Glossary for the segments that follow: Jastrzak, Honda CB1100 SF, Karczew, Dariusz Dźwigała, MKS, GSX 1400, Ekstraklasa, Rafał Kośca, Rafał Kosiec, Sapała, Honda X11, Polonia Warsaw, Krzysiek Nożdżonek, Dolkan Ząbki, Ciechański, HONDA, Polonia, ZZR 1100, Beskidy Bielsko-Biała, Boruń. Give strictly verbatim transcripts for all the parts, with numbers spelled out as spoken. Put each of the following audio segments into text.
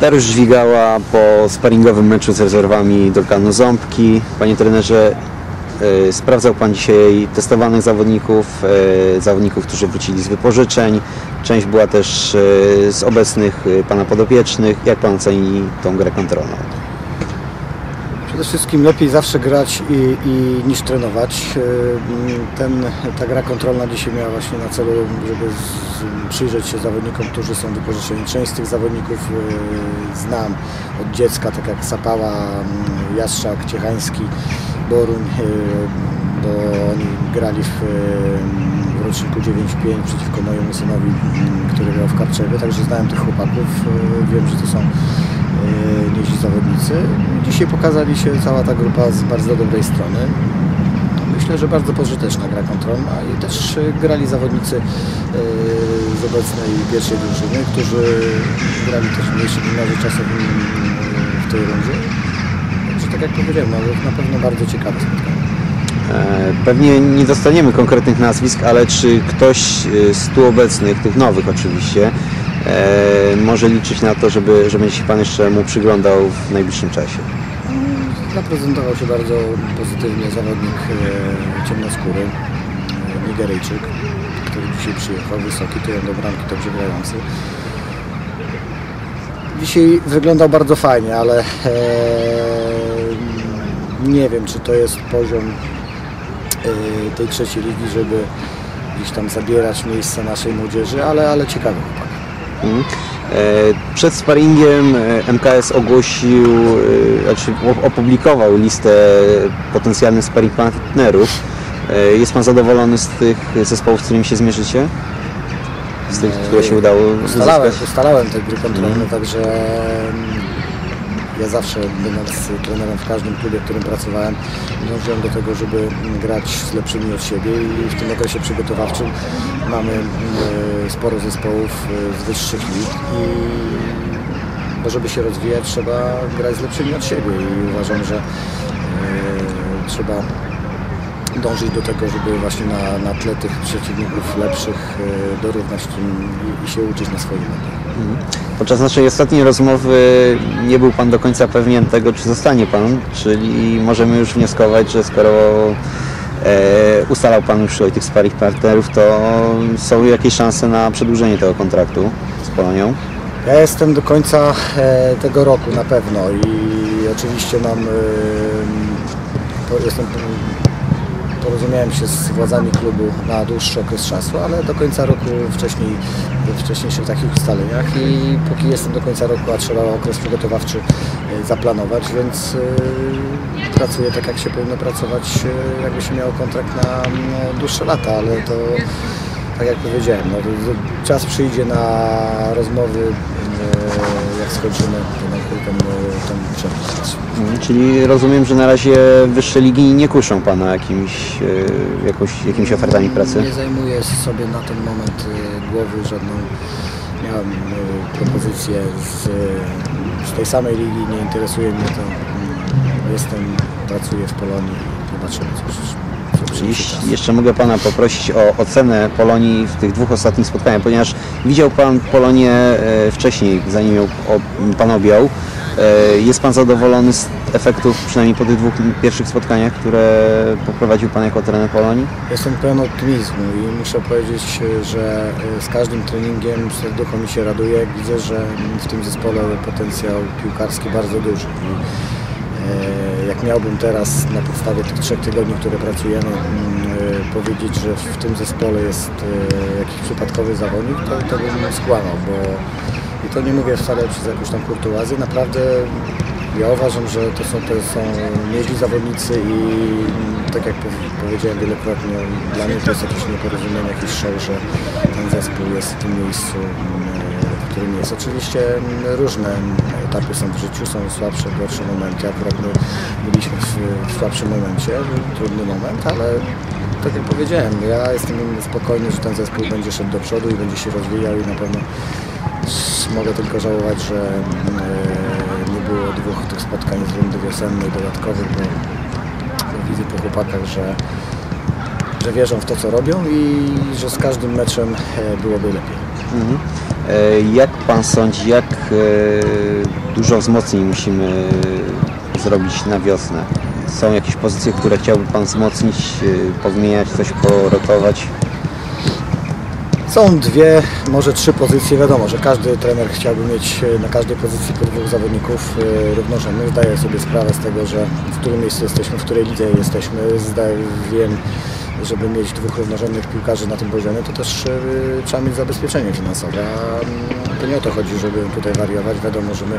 Dariusz Dźwigała po sparingowym meczu z rezerwami Dolkanu Ząbki. Panie trenerze, yy, sprawdzał Pan dzisiaj testowanych zawodników, yy, zawodników, którzy wrócili z wypożyczeń. Część była też yy, z obecnych yy, Pana podopiecznych. Jak Pan oceni tą grę kontrolną? Przede wszystkim lepiej zawsze grać i, i, niż trenować. Ten, ta gra kontrolna dzisiaj miała właśnie na celu, żeby z, przyjrzeć się zawodnikom, którzy są wypożyczeni. Część z tych zawodników y, znam od dziecka, tak jak Sapała, Jastrzak, Ciechański, Boruń, y, bo oni grali w, y, w roczniku dziewięć pięć przeciwko mojemu synowi, y, który grał w Karczewie, także znałem tych chłopaków, y, wiem, że to są nieźli zawodnicy. Dzisiaj pokazali się cała ta grupa z bardzo dobrej strony. Myślę, że bardzo pożyteczna gra kontrolna i też grali zawodnicy z obecnej pierwszej drużyny, którzy grali też w mniejszym wymiarze czasowym w tej rundzie. Także tak jak powiedziałem, no, na pewno bardzo ciekawe spotkanie. Pewnie nie dostaniemy konkretnych nazwisk, ale czy ktoś z tu obecnych, tych nowych oczywiście, E, może liczyć na to, żeby, żeby się Pan jeszcze mu przyglądał w najbliższym czasie? Zaprezentował się bardzo pozytywnie zawodnik e, ciemnoskóry, e, Nigeryjczyk, który dzisiaj przyjechał, wysoki, tyłem do bramki, dobrze grający. Dzisiaj wyglądał bardzo fajnie, ale e, nie wiem, czy to jest poziom e, tej trzeciej ligi, żeby gdzieś tam zabierać miejsce naszej młodzieży, ale, ale ciekawy chłopak. Przed sparingiem M K S ogłosił, znaczy opublikował listę potencjalnych sparing partnerów. Jest Pan zadowolony z tych zespołów, z którymi się zmierzycie? Z tych, które się udało ustalałem, ustalałem te gry kontrolne, mm. także ja zawsze, będąc trenerem w każdym klubie, w którym pracowałem, dążyłem do tego, żeby grać z lepszymi od siebie i w tym okresie przygotowawczym mamy sporo zespołów z wyższych lig i bo żeby się rozwijać, trzeba grać z lepszymi od siebie i uważam, że trzeba dążyć do tego, żeby właśnie na, na tle tych przeciwników lepszych dorównać i, i się uczyć na swoim metodach. Podczas naszej ostatniej rozmowy nie był Pan do końca pewien tego, czy zostanie Pan, czyli możemy już wnioskować, że skoro e, ustalał Pan już o tych sparych partnerów, to są jakieś szanse na przedłużenie tego kontraktu z Polonią? Ja jestem do końca e, tego roku na pewno i oczywiście mam e, jestem porozumiałem się z władzami klubu na dłuższy okres czasu, ale do końca roku wcześniej, wcześniejszych takich ustaleniach i póki jestem do końca roku, a trzeba okres przygotowawczy zaplanować, więc yy, pracuję tak, jak się powinno pracować, yy, jakby się miało kontrakt na yy, dłuższe lata, ale to tak jak powiedziałem, no, czas przyjdzie na rozmowy, yy, jak skończymy ten, ten przepis. Czyli rozumiem, że na razie wyższe ligi nie kuszą Pana jakimś, jakoś, jakimiś ofertami pracy? Nie zajmuję sobie na ten moment głowy żadną. Miałem propozycję z, z tej samej ligi, nie interesuje mnie to. Jestem, pracuję w Polonii i zobaczymy, co przyjdzie. Jeszcze mogę Pana poprosić o ocenę Polonii w tych dwóch ostatnich spotkaniach, ponieważ widział Pan Polonię wcześniej, zanim ją Pan objął. Jest Pan zadowolony z efektów, przynajmniej po tych dwóch pierwszych spotkaniach, które poprowadził Pan jako trener Polonii? Jestem pełen optymizmu i muszę powiedzieć, że z każdym treningiem serducho mi się raduje. Widzę, że w tym zespole potencjał piłkarski bardzo duży. Jak miałbym teraz na podstawie tych trzech tygodni, które pracujemy, powiedzieć, że w tym zespole jest jakiś przypadkowy zawodnik, to, to bym skłamał, bo i to nie mówię wcale przez jakąś tam kurtuazję. Naprawdę ja uważam, że to są, to są nieźli zawodnicy i tak jak powiedziałem wielokrotnie, dla mnie to jest jakieś nieporozumienie, jakiś szał, że ten zespół jest w tym miejscu, w którym jest. Oczywiście różne etapy są w życiu, są słabsze, gorsze momenty. Akurat my byliśmy w słabszym momencie, trudny moment, ale tak jak powiedziałem, ja jestem spokojny, że ten zespół będzie szedł do przodu i będzie się rozwijał i na pewno mogę tylko żałować, że nie było dwóch tych spotkań z rundy wiosennej dodatkowych, bo widzę po chłopakach, że, że wierzą w to, co robią i że z każdym meczem byłoby lepiej. Mhm. Jak pan sądzi, jak dużo wzmocnień musimy zrobić na wiosnę? Są jakieś pozycje, które chciałby pan wzmocnić, powmieniać, coś porotować? Są dwie, może trzy pozycje. Wiadomo, że każdy trener chciałby mieć na każdej pozycji po dwóch zawodników równorzędnych. Zdaję sobie sprawę z tego, że w którym miejscu jesteśmy, w której lidze jesteśmy. Zdaję, wiem, żeby mieć dwóch równorzędnych piłkarzy na tym poziomie, to też trzeba mieć zabezpieczenie finansowe. To nie o to chodzi, żeby tutaj wariować. Wiadomo, że my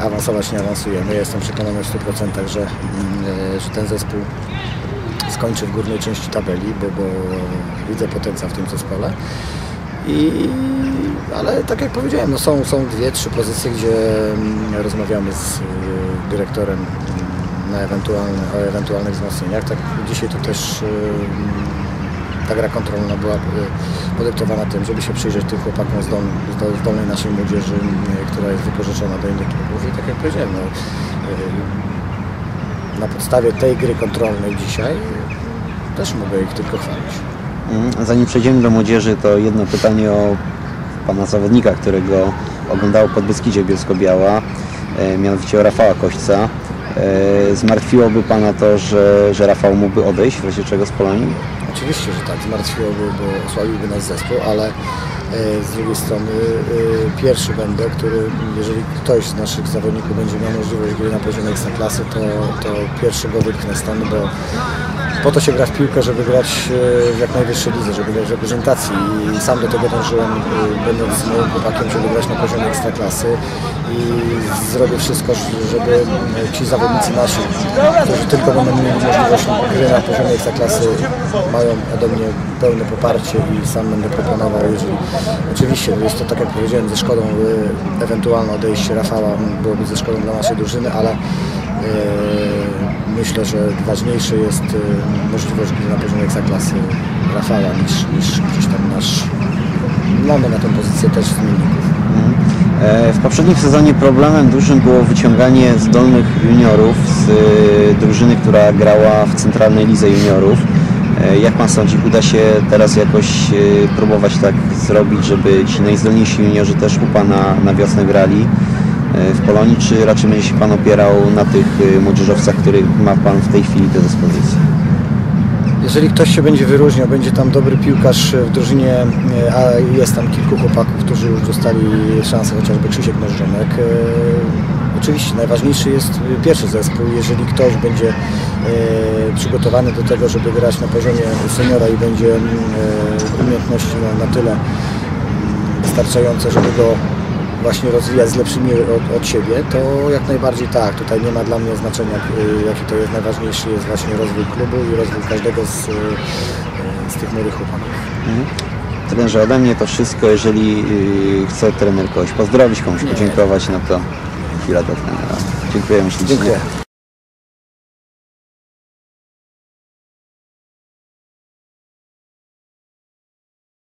awansować nie awansujemy. Ja jestem przekonany w stu procentach, że, że ten zespół skończy w górnej części tabeli, bo, bo widzę potencjał w tym zespole. I, ale tak jak powiedziałem, no są, są dwie, trzy pozycje, gdzie rozmawiamy z dyrektorem na ewentualne, o ewentualnych wzmocnieniach. Tak, dzisiaj to też ta gra kontrolna była podyktowana tym, żeby się przyjrzeć tym chłopakom z, dol, z dolnej naszej młodzieży, która jest wypożyczona do innych klubów. I tak jak powiedziałem, no, na podstawie tej gry kontrolnej dzisiaj też mogę ich tylko chwalić. Zanim przejdziemy do młodzieży, to jedno pytanie o pana zawodnika, którego oglądało pod Beskidzie Bielsko-Biała, mianowicie o Rafała Kośca. Zmartwiłoby pana to, że, że Rafał mógłby odejść w razie czego z Polonii? Oczywiście, że tak, zmartwiłoby, bo osłabiłby nas zespół, ale z drugiej strony pierwszy będę, który, jeżeli ktoś z naszych zawodników będzie miał możliwość gry na poziomie Ekstraklasy, to, to pierwszy go wytknę stąd, bo po to się gra w piłkę, żeby grać w jak najwyższej lidze, żeby grać w reprezentacji. I sam do tego dążyłem, będąc z moim chłopakiem, żeby grać na poziomie Ekstraklasy. I zrobię wszystko, żeby ci zawodnicy nasi, którzy tylko będą mieli możliwość gry na poziomie Ekstraklasy, mają ode mnie pełne poparcie i sam będę proponował, jeżeli oczywiście jest to, tak jak powiedziałem, ze szkodą, ewentualne odejście Rafała byłoby ze szkodą dla naszej drużyny, ale myślę, że ważniejsza jest możliwość gry na poziomie Ekstraklasy Rafała niż, niż gdzieś tam nasz, mamy na tę pozycję też zmienników. W poprzednim sezonie problemem dużym było wyciąganie zdolnych juniorów z drużyny, która grała w centralnej lidze juniorów. Jak pan sądzi, uda się teraz jakoś próbować tak zrobić, żeby ci najzdolniejsi juniorzy też u pana na wiosnę grali w Polonii, czy raczej będzie się pan opierał na tych młodzieżowcach, których ma pan w tej chwili do dyspozycji? Jeżeli ktoś się będzie wyróżniał, będzie tam dobry piłkarz w drużynie, a jest tam kilku chłopaków, którzy już dostali szansę, chociażby Krzysiek Nożdżonek. Oczywiście najważniejszy jest pierwszy zespół. Jeżeli ktoś będzie przygotowany do tego, żeby grać na poziomie seniora i będzie umiejętności na, na tyle wystarczające, żeby go właśnie rozwijać z lepszymi od, od siebie, to jak najbardziej tak. Tutaj nie ma dla mnie znaczenia, jaki to jest. Najważniejszy jest właśnie rozwój klubu i rozwój każdego z, z tych młodych chłopaków. Mhm. Trenerze, ode mnie to wszystko. Jeżeli chce trener kogoś pozdrowić, komuś podziękować, no to chwila do trenera. Dziękujemy ślicznie. Dziękuję.